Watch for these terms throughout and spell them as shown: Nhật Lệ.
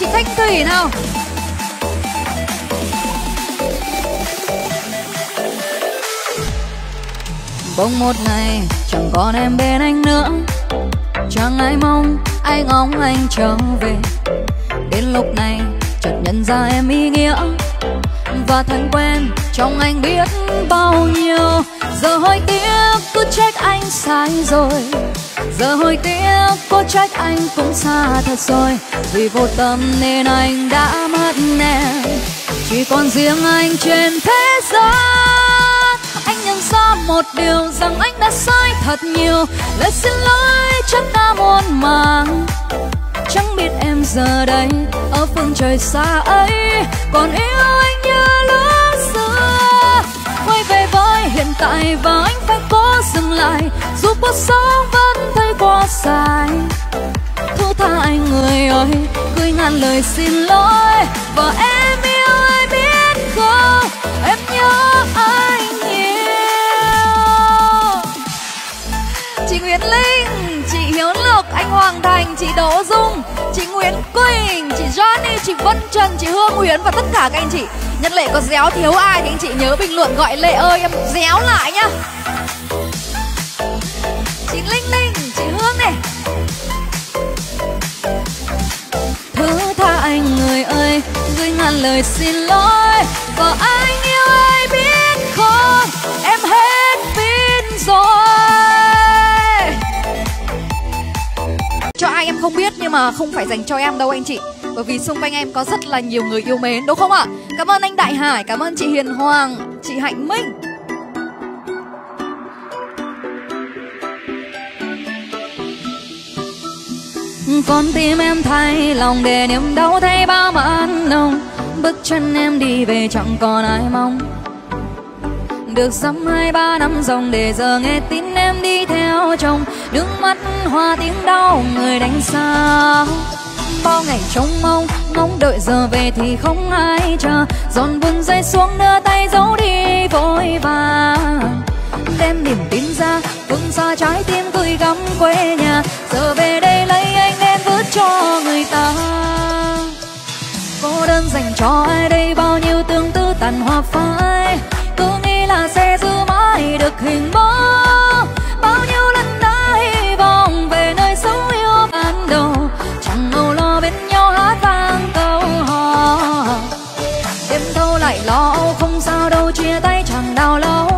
chị Thanh Thủy nào. Bỗng một ngày chẳng còn em bên anh nữa, chẳng ai mong ai ngóng anh trở về. Đến lúc này chợt nhận ra em ý nghĩa và thành quen trong anh biết bao nhiêu. Giờ hối tiếc cứ trách anh sai rồi, giờ hối tiếc có trách anh cũng xa thật rồi. Vì vô tâm nên anh đã mất em, chỉ còn riêng anh trên thế giới. Anh nhận ra một điều rằng anh đã sai thật nhiều, lời xin lỗi chắc đã muôn màng. Chẳng biết em giờ đây ở phương trời xa ấy còn yêu anh như lúc xưa. Quay về với hiện tại và anh phải cố dừng lại, dù cuộc sống vẫn thấy quá dài. Thứ tha anh người ơi, gửi ngàn lời xin lỗi. Và em yêu ai biết không, em nhớ anh nhiều. Chị Nguyễn Linh, chị Hiếu Lộc, anh Hoàng Thành, chị Đỗ Dung, chị Nguyễn Quỳnh, chị Johnny, chị Vân Trần, chị Hương Nguyễn và tất cả các anh chị. Nhật Lệ có réo thiếu ai thì anh chị nhớ bình luận gọi Lệ ơi, em réo lại nhá. Chị Linh Linh, chị Hương này. Thứ tha anh người ơi, gửi ngàn lời xin lỗi. Và anh yêu ai biết không, em hết pin rồi. Cho ai em không biết nhưng mà không phải dành cho em đâu anh chị, bởi vì xung quanh em có rất là nhiều người yêu mến, đúng không ạ? Cảm ơn anh Đại Hải, cảm ơn chị Hiền Hoàng, chị Hạnh Minh. Con tim em thay lòng để niềm đau thay bao mặn nồng. Bước chân em đi về chẳng còn ai mong. Được dăm 2-3 năm dòng để giờ nghe tin em đi theo chồng. Nước mắt hoa tiếng đau người đánh xa. Bao ngày trông mong đợi giờ về thì không ai chờ. Giòn buồn rơi xuống đưa tay giấu đi vội vàng. Đem niềm tin ra vương xa trái tim gửi gắm quê nhà. Giờ về đây lấy anh em vứt cho người ta. Cô đơn dành cho ai đây bao nhiêu tương tư tàn hoa phai. Cứ nghĩ là sẽ giữ mãi được hình bóng. Bao nhiêu lần đã hy vọng về nơi sống yêu ban đầu. Chẳng âu lo bên nhau hát vang câu hò. Đêm thâu lại lo âu không sao đâu, chia tay chẳng đau lâu.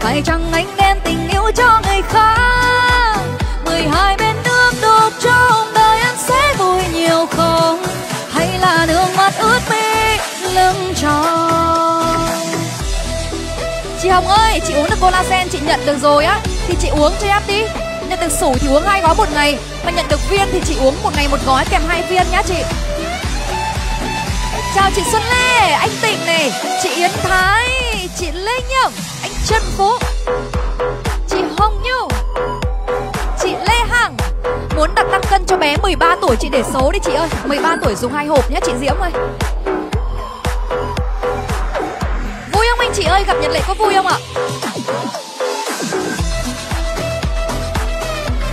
Phải chăng anh đem tình yêu cho người khác? 12 bên nước đục trong đời anh sẽ vui nhiều không? Hay là nước mắt ướt mi lưng tròn? Chị Hồng ơi, chị uống được collagen chị nhận được rồi á, thì chị uống cho em đi. Nhận được sủ thì uống 2 gói một ngày, mà nhận được viên thì chị uống một ngày 1 gói kèm 2 viên nhá chị. Chào chị Xuân Lê, anh Tịnh này, chị Yến Thái, chị Lê Nhậm, anh Trần Phú, chị Hồng Nhu, chị Lê Hằng. Muốn đặt tăng cân cho bé 13 tuổi chị để số đi chị ơi, 13 tuổi dùng 2 hộp nhá chị Diễm ơi. Vui không anh chị ơi, gặp Nhật Lệ có vui không ạ?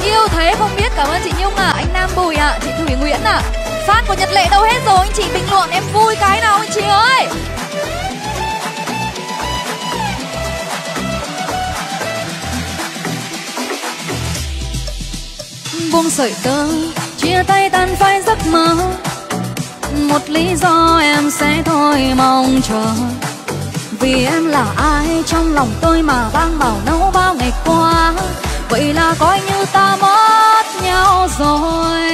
Yêu thế không biết, cảm ơn chị Nhung ạ, anh Nam Bùi ạ, chị Thủy Nguyễn ạ. Fan của Nhật Lệ đâu hết rồi, anh chị bình luận em vui cái nào anh chị ơi. Buông sợi tơ, chia tay tan phai giấc mơ. Một lý do em sẽ thôi mong chờ. Vì em là ai trong lòng tôi mà vang bảo nấu bao ngày qua. Vậy là coi như ta mất nhau rồi.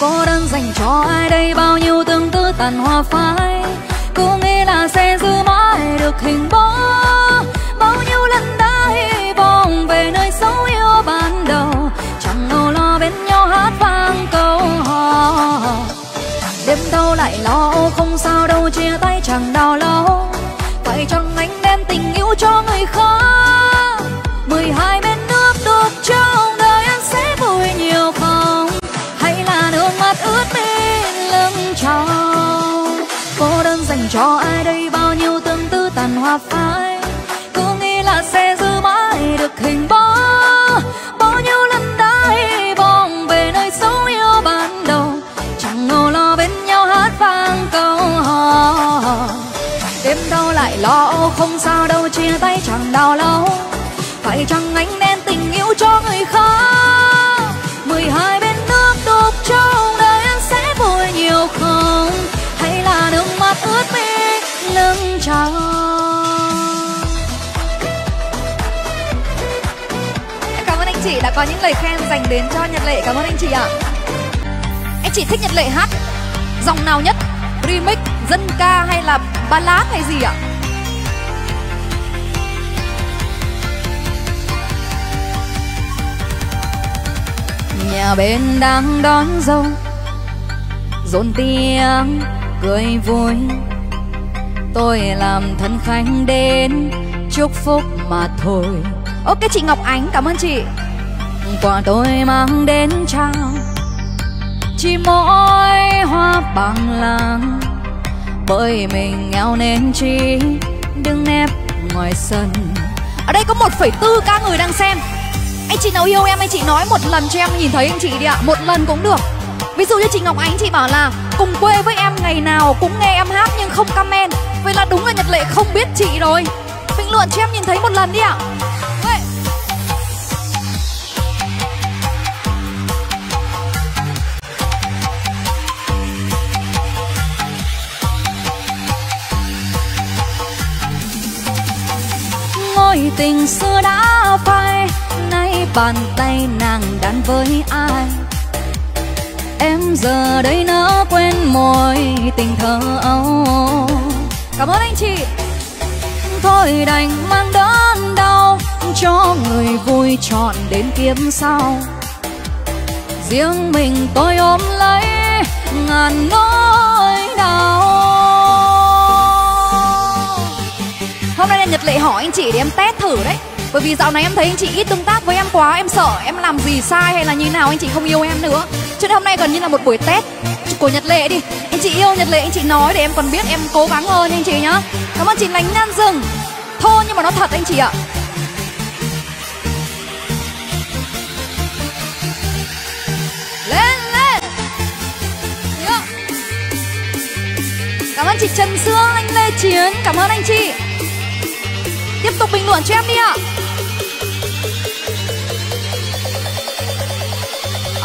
Cô đơn dành cho ai đây bao nhiêu tương tư tàn hoa phai. Cứ nghĩ là sẽ giữ mãi được hình bóng. Bao nhiêu lần đã hy vọng về nơi sống yêu ban đầu. Chẳng âu lo bên nhau hát vang câu hò. Đêm đâu lại lo âu không sao đâu, chia tay chẳng đau lâu. Phải chăng anh đem tình yêu cho người khác? 12 bên nước đục trong đời anh sẽ vui nhiều không? Hay là nước mắt ướt bên lưng tròng? Cô đơn dành cho ai đây bao nhiêu tương tư tàn hoa phai. Cứ nghĩ là sẽ giữ mãi được hình bóng. Bao nhiêu lần đã hy vọng về nơi sống yêu ban đầu. Chẳng ngờ lo bên nhau trắng. Em cảm ơn anh chị đã có những lời khen dành đến cho Nhật Lệ. Cảm ơn anh chị ạ. Anh chị thích Nhật Lệ hát dòng nào nhất? Remix, dân ca hay là ballad hay gì ạ? Nhà bên đang đón dâu, rộn tiếng cười vui. Tôi làm thân khách đến chúc phúc mà thôi. Ok chị Ngọc Ánh, cảm ơn chị. Quà tôi mang đến trao chỉ mỗi hoa bằng làng. Bởi mình nghèo nên chỉ đứng nép ngoài sân. Ở đây có 1,4k người đang xem. Anh chị nào yêu em, anh chị nói một lần cho em nhìn thấy anh chị đi ạ. Một lần cũng được. Ví dụ như chị Ngọc Ánh, chị bảo là cùng quê với em, ngày nào cũng nghe em hát nhưng không comment. Vậy là đúng là Nhật Lệ không biết chị rồi. Bình luận cho em nhìn thấy một lần đi ạ. Ngôi tình xưa đã phai, nay bàn tay nàng đan với ai? Em giờ đây nỡ quên môi tình thơ ấu. Cảm ơn anh chị. Thôi đành mang đớn đau cho người vui trọn đến kiếp sau. Riêng mình tôi ôm lấy ngàn nỗi đau. Hôm nay là Nhật Lệ hỏi anh chị để em test thử đấy. Bởi vì dạo này em thấy anh chị ít tương tác với em quá. Em sợ em làm gì sai hay là như nào anh chị không yêu em nữa. Cho nên hôm nay gần như là một buổi test của Nhật Lệ đi. Anh chị yêu Nhật Lệ, anh chị nói để em còn biết em cố gắng hơn anh chị nhá. Cảm ơn chị Lánh Nhan Rừng. Thôi nhưng mà nó thật anh chị ạ. Lên lên. Yeah. Cảm ơn chị Trần Dương, anh Lê Chiến. Cảm ơn anh chị. Tiếp tục bình luận cho em đi ạ.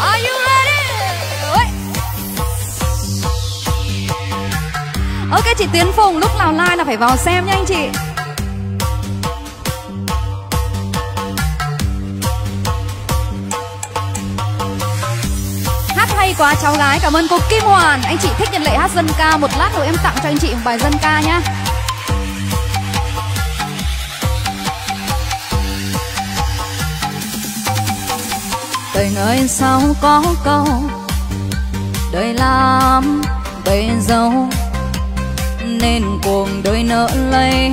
Are you ready? Ok chị Tiến Phùng, lúc nào like là phải vào xem nha anh chị. Hát hay quá cháu gái, cảm ơn cô Kim Hoàn. Anh chị thích Nhật Lệ hát dân ca, một lát nữa em tặng cho anh chị một bài dân ca nhá. Tình ơi sao có câu đời làm bề dâu, nên cuộc đời nỡ lấy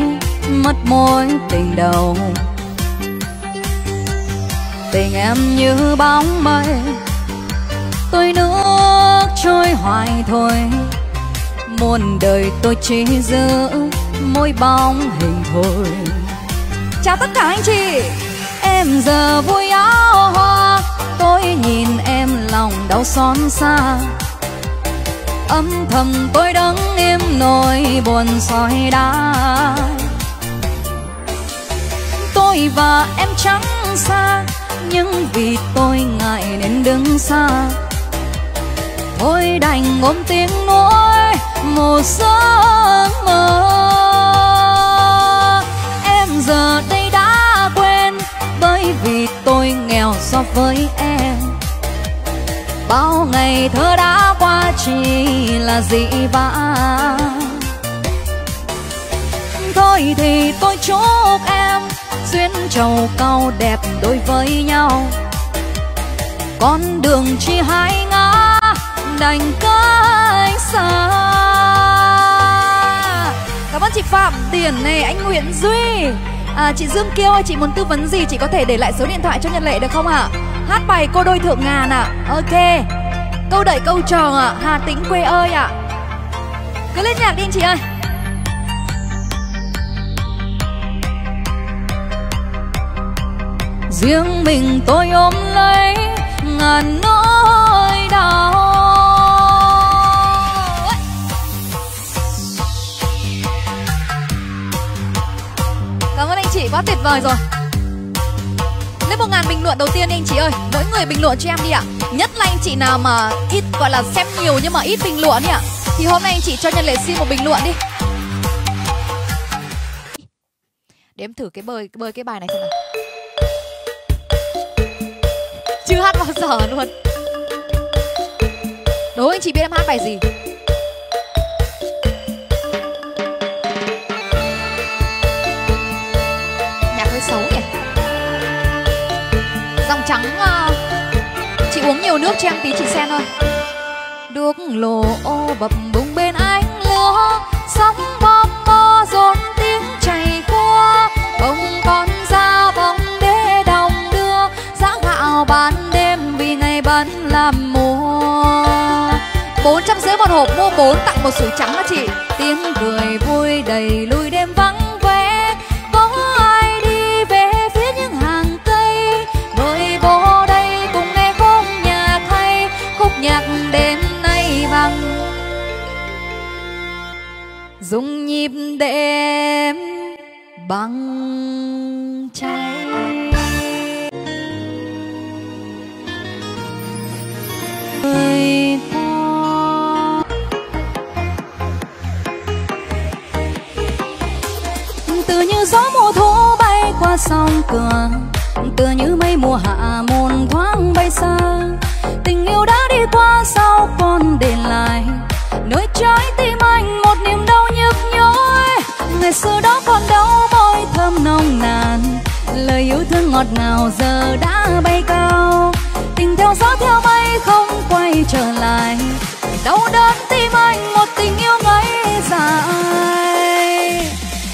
mất mối tình đầu. Tình em như bóng mây, tôi nước trôi hoài thôi. Muôn đời tôi chỉ giữ môi bóng hình thôi. Chào tất cả anh chị. Em giờ vui áo hoa, tôi nhìn em lòng đau xót xa. Âm thầm tôi đắng im nỗi buồn soi đá. Tôi và em chẳng xa, nhưng vì tôi ngại nên đứng xa. Thôi đành ôm tiếng nuối một giấc mơ. Em giờ đây đã quên, bởi vì tôi nghèo so với em. Bao ngày thơ đã qua chỉ là dị vã. Thôi thì tôi chúc em duyên trầu cao đẹp đôi với nhau. Con đường chỉ hai ngã đành cách xa. Cảm ơn chị Phạm Tiền này, anh Nguyễn Duy. Chị Dương Kiêu ơi, chị muốn tư vấn gì chị có thể để lại số điện thoại cho Nhật Lệ được không ạ? Hát bài Cô Đôi Thượng Ngàn ạ. Ok. Câu Đợi Câu Chờ ạ. Hà Tĩnh quê ơi ạ. Cứ lên nhạc đi anh chị ơi. Riêng mình tôi ôm lấy ngàn nỗi đau. Cảm ơn anh chị, quá tuyệt vời rồi. Lên 1000 bình luận đầu tiên đi anh chị ơi. Mỗi người bình luận cho em đi ạ. Nhất là anh chị nào mà ít, gọi là xem nhiều nhưng mà ít bình luận đi ạ. Thì hôm nay anh chị cho Nhật Lệ xin một bình luận đi. Để em thử bơi cái bài này xem nào. Chưa hát bao giờ luôn. Đố anh chị biết em hát bài gì? Nhạc hơi xấu nhỉ. Dòng trắng. Chị uống nhiều nước cho em tí chị xem thôi. Đuốc lồ ô bập bùng bên ánh lúa, sóng bom bo rộn tiếng chảy cua, bông con ra bóng đế đồng đưa, giã gạo bán đêm vì ngày bán làm mùa. 450 một hộp, mua 4 tặng một sủi trắng đó chị. Tiếng cười vui đầy lui đêm vắng vẻ, có ai đi về phía những hàng cây, với bố đây cùng nghe khúc nhạc hay, khúc nhạc đêm nay bằng dùng nhịp đêm bằng cháy. Ơi con từ như gió mùa thu bay qua sông cửa, từ như mây mùa hạ muôn thoáng bay xa, tình yêu đã đi qua sao con để lại nơi trái tim anh một niềm đau nhức nhối. Ngày xưa đó còn đâu môi thơm nồng nàn, lời yêu thương ngọt ngào giờ đã bay cao, tình theo gió theo mây không quay trở lại, đau đớn tim anh một tình yêu ngây dài.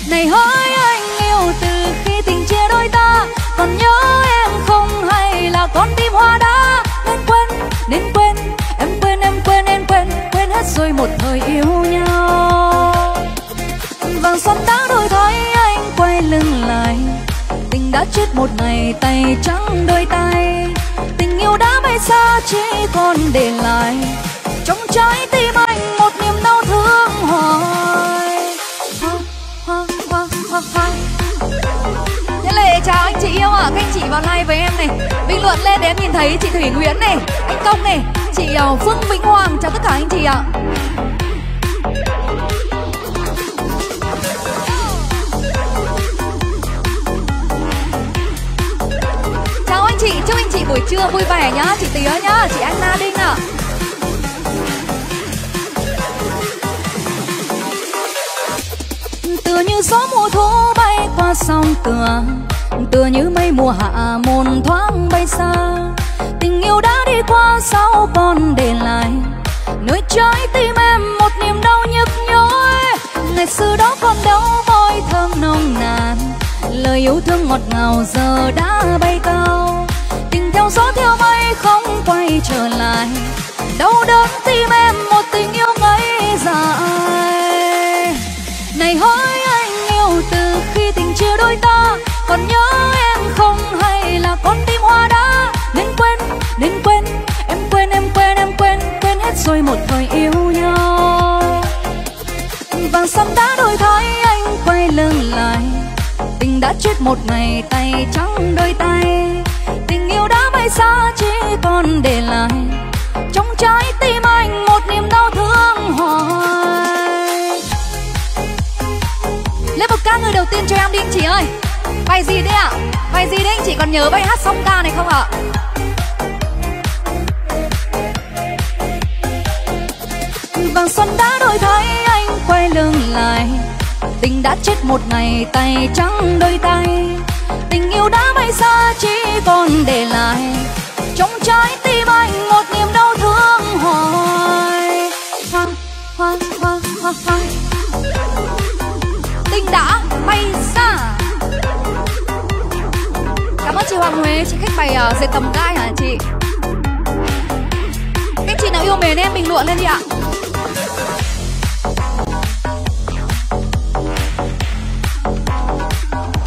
Này hỡi anh yêu, từ khi tình chia đôi ta, còn nhớ em không hay là con tim hoa đá, nên quên em quên em quên em quên quên hết rồi một thời yêu nhau. Vàng son đã đổi thay anh quay lưng lại, tình đã chết một ngày tay trắng đôi tay, tình yêu đã bay xa chỉ còn để lại trong trái tim anh một niềm đau thương hoài. Nhật Lệ chào anh chị yêu ạ. Các anh chị vào live với em này, bình luận lên để em nhìn thấy chị Thủy Nguyễn này, anh Công này, chị Phương Vĩnh Hoàng, chào tất cả anh chị ạ. Chào anh chị, chúc anh chị buổi trưa vui vẻ nhá, chị Tía nhá, chị Anna Đinh ạ. Tựa như gió mùa thu bay qua sông cửa, tựa như mây mùa hạ môn thoáng bay xa, tình yêu đã đi qua sao còn để lại nơi trái tim em một niềm đau nhức nhối. Ngày xưa đó còn đâu môi thơm nồng nàn, lời yêu thương ngọt ngào giờ đã bay cao, tình theo gió theo mây không quay trở lại, đau đớn tim em một tình yêu ngây dài. Này hỡi anh yêu, từ khi tình chia đôi ta, còn nhớ em không hay là con tim hoa đá, nên quên em quên em quên em quên quên hết rồi một thời yêu nhau. Vàng son đã đổi thay anh quay lưng lại, tình đã chết một ngày tay trắng đôi tay, tình yêu đã bay xa chỉ còn để lại trong trái tim anh một niềm đau thương hoài. Lên một ca người đầu tiên cho em đi anh chị ơi. Bài gì đấy ạ? Bài gì đấy anh chị còn nhớ bài hát song ca này không ạ? Vàng son đã đổi thay anh quay lưng lại, tình đã chết một ngày tay trắng đôi tay, tình yêu đã bay xa chỉ còn để lại trong trái tim anh một niềm đau thương hoài. Tình đã bay xa. Cảm ơn chị Hoàng Huế, chị khách bày ở dệt tầm gai hả chị? Các chị nào yêu mến em bình luận lên đi ạ.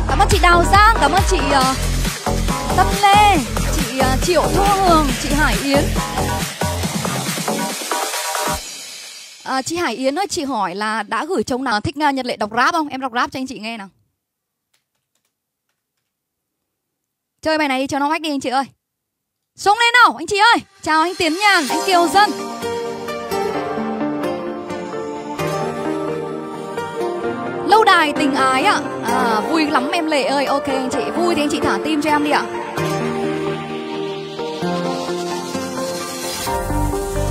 Cảm ơn chị Đào Giang, cảm ơn chị Tâm Lê, chị Triệu Thu Hường, chị Hải Yến. Chị Hải Yến ơi, chị hỏi là đã gửi chồng nào thích Nhật Lệ đọc rap không? Em đọc rap cho anh chị nghe nào. Chơi bài này đi cho nó mách đi anh chị ơi. Xông lên nào anh chị ơi. Chào anh Tiến Nhàn, anh Kiều Dân. Lâu lâu đài tình ái ạ. Vui lắm em Lệ ơi. Ok anh chị, vui thì anh chị thả tim cho em đi ạ.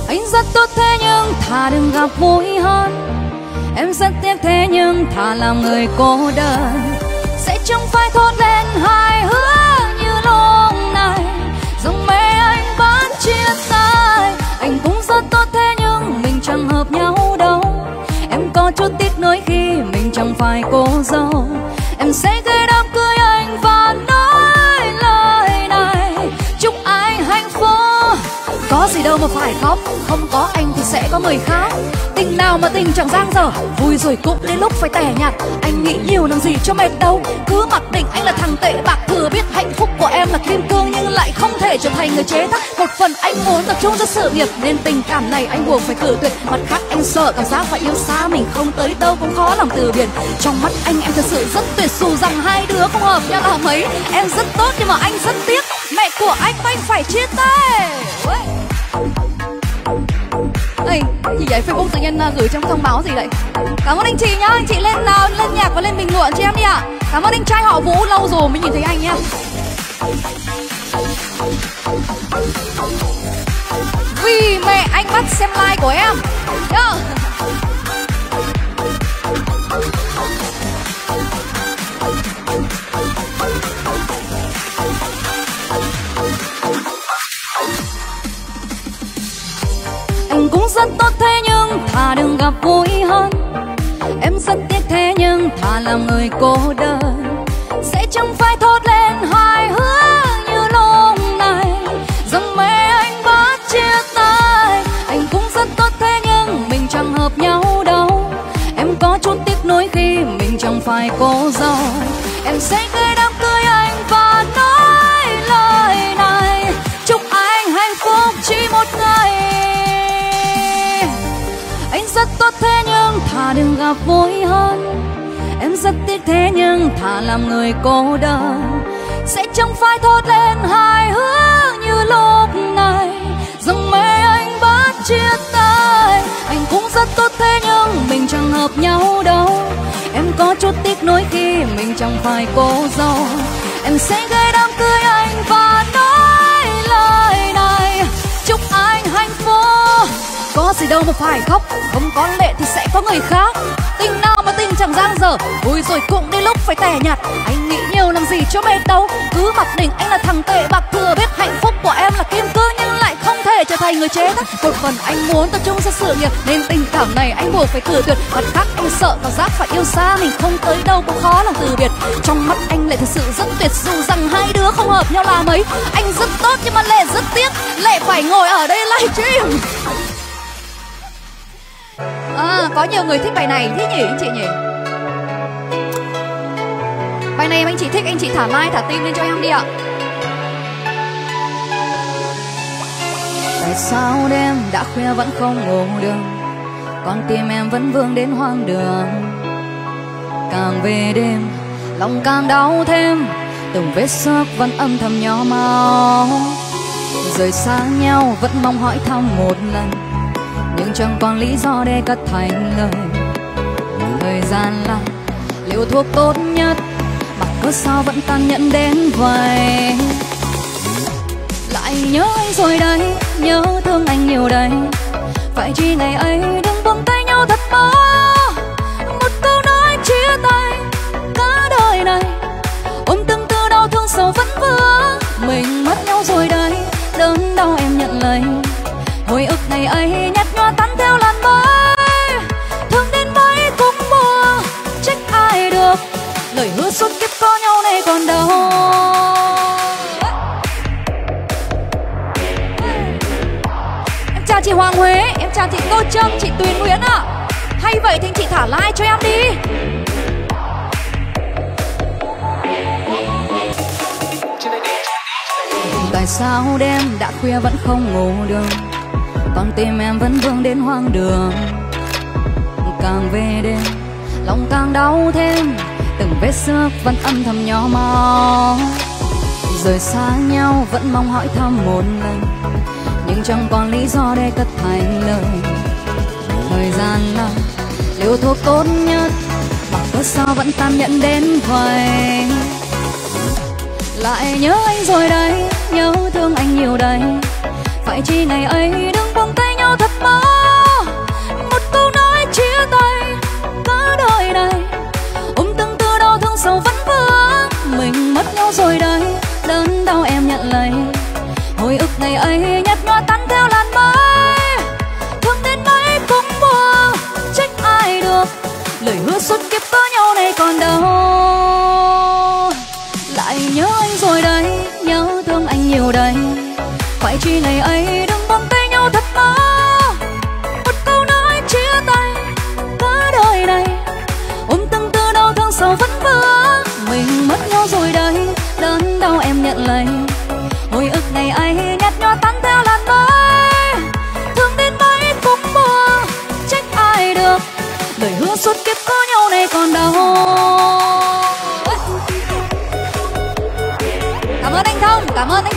Anh rất tốt thế nhưng thà đừng gặp vui hơn. Em rất tiếc thế nhưng thà làm người cô đơn. Sẽ chẳng phải thốt lên hài hước như lúc này. Dòng mê anh bán chia tay. Anh cũng rất tốt thế nhưng mình chẳng hợp nhau đâu. Em có chút tiếc nuối khi mình chẳng phải cô dâu. Em sẽ gây đám cưới anh và nói lời này. Chúc anh hạnh phúc. Có gì đâu mà phải khóc. Không có anh thì sẽ có người khác. Tình nào mà tình chẳng giang dở. Vui rồi cũng đến lúc phải tẻ nhạt. Anh nghĩ nhiều làm gì cho mệt đâu. Cứ mặc định anh là thằng tệ bạc. Thừa biết hạnh phúc của em là kim cương, nhưng lại không thể trở thành người chế tác. Một phần anh muốn tập trung cho sự nghiệp, nên tình cảm này anh buộc phải cự tuyệt. Mặt khác anh sợ cảm giác phải yêu xa mình. Không tới đâu cũng khó lòng từ biệt. Trong mắt anh em thật sự rất tuyệt. Dù rằng hai đứa không hợp nhau là mấy. Em rất tốt nhưng mà anh rất tiếc. Mẹ của anh và anh phải chia tay. Ê, gì vậy? Facebook tự nhiên gửi trong thông báo gì vậy? Cảm ơn anh chị nhá. Anh chị lên nào, lên nhạc và lên bình luận cho em đi ạ. Cảm ơn anh trai họ Vũ, lâu rồi mới nhìn thấy anh nhá. Vì mẹ anh bắt xem like của em. Yeah. Cũng rất tốt thế nhưng thà đừng gặp vui hơn. Em rất tiếc thế nhưng thà làm người cô đơn. Sẽ chẳng phải thốt lên hài hước như lúc này. Rằng mê anh bắt chia tay. Anh cũng rất tốt thế nhưng mình chẳng hợp nhau đâu. Em có chút tiếc nuối khi mình chẳng phải cô dâu. Em sẽ gây đám cưới anh và nói lời này. Chúc anh hạnh phúc chỉ một ngày. Anh rất tốt thế nhưng thà đừng gặp vui hơn. Em rất tiếc thế nhưng thà làm người cô đơn. Sẽ chẳng phải thốt lên hài hước như lúc này. Rằng mê anh bắt chia tay. Anh cũng rất tốt thế nhưng mình chẳng hợp nhau đâu. Em có chút tiếc nuối khi mình chẳng phải cô dâu. Em sẽ gây đám cưới anh và nói lời này. Chúc anh hạnh phúc. Có gì đâu mà phải khóc. Không có lệ thì sẽ có người khác. Tình nào mà tình chẳng giang dở. Vui rồi cũng đến lúc phải tẻ nhạt. Anh nghĩ nhiều làm gì cho mệt đâu. Cứ mặc định anh là thằng tệ bạc. Thừa biết hạnh phúc của em là kim cương, nhưng lại không thể trở thành người chế tác. Một phần anh muốn tập trung cho sự nghiệp, nên tình cảm này anh buộc phải cự tuyệt. Mặt khác anh sợ cảm giác phải yêu xa mình. Không tới đâu cũng khó lòng từ biệt. Trong mắt anh Lệ thật sự rất tuyệt. Dù rằng hai đứa không hợp nhau là mấy. Anh rất tốt nhưng mà Lệ rất tiếc. Lệ phải ngồi ở đây live stream. Có nhiều người thích bài này thế nhỉ anh chị nhỉ? Bài này anh chị thích, anh chị thả like, thả tim lên cho em đi ạ. Tại sao đêm đã khuya vẫn không ngủ được? Con tim em vẫn vương đến hoang đường. Càng về đêm, lòng càng đau thêm. Từng vết xước vẫn âm thầm nhỏ máu. Rời xa nhau vẫn mong hỏi thăm một lần, nhưng chẳng còn lý do để cất thành lời. Thời gian là liều thuốc tốt nhất, mà cớ sao vẫn tàn nhẫn đến vậy. Lại nhớ anh rồi đấy, nhớ thương anh nhiều đấy. Phải chi ngày ấy đừng buông tay nhau thật mau. Một câu nói chia tay cả đời này, ôm từng tư đau thương sầu vẫn vỡ. Mình mất nhau rồi đấy, đớn đau em nhận lấy. Hồi ức ngày ấy nhạt nhòa tan theo làn mây. Thương đến mấy cũng mua, trách ai được. Lời hứa suốt kiếp có nhau này còn đâu. Em chào chị Hoàng Huế, em chào chị Tô Trâm, chị Tuyền Nguyễn ạ. Hay vậy thì chị thả like cho em đi. Tại sao đêm đã khuya vẫn không ngủ được? Con tim em vẫn vương đến hoang đường. Càng về đêm, lòng càng đau thêm. Từng vết xước vẫn âm thầm nhỏ máu. Rời xa nhau vẫn mong hỏi thăm một lần, nhưng chẳng còn lý do để cất thành lời. Thời gian là liều thuốc tốt nhất, mà cớ cớ sao vẫn tàn nhẫn đến vậy. Lại nhớ anh rồi đây, nhớ thương anh nhiều đây. Phải chi ngày ấy đừng buông tay nhau thật mơ. Một câu nói chia tay cả đời này, ôm từng tư đau thương sầu vẫn vương. Mình mất nhau rồi đây, đớn đau em nhận lấy. Hồi ức ngày ấy nhạt nhòa tan theo làn mây. Thương đến mấy cũng buồn, trách ai được. Lời hứa suốt kiếp có nhau này còn đâu. Lại nhớ anh rồi đây, nhớ thương anh nhiều đây. Phải chi ngày ấy đừng buông tay nhau thật mơ. Một câu nói chia tay cả đời này, ôm từng tư đau thương sầu vẫn vương. Mình mất nhau rồi đây, đớn đau em nhận lấy. Hồi ức ngày ấy nhạt nhòa tan theo làn mây. Thương đến mấy cũng buồn, trách ai được. Lời hứa suốt kiếp có nhau này còn đâu. Cảm ơn anh Thông, cảm ơn anh.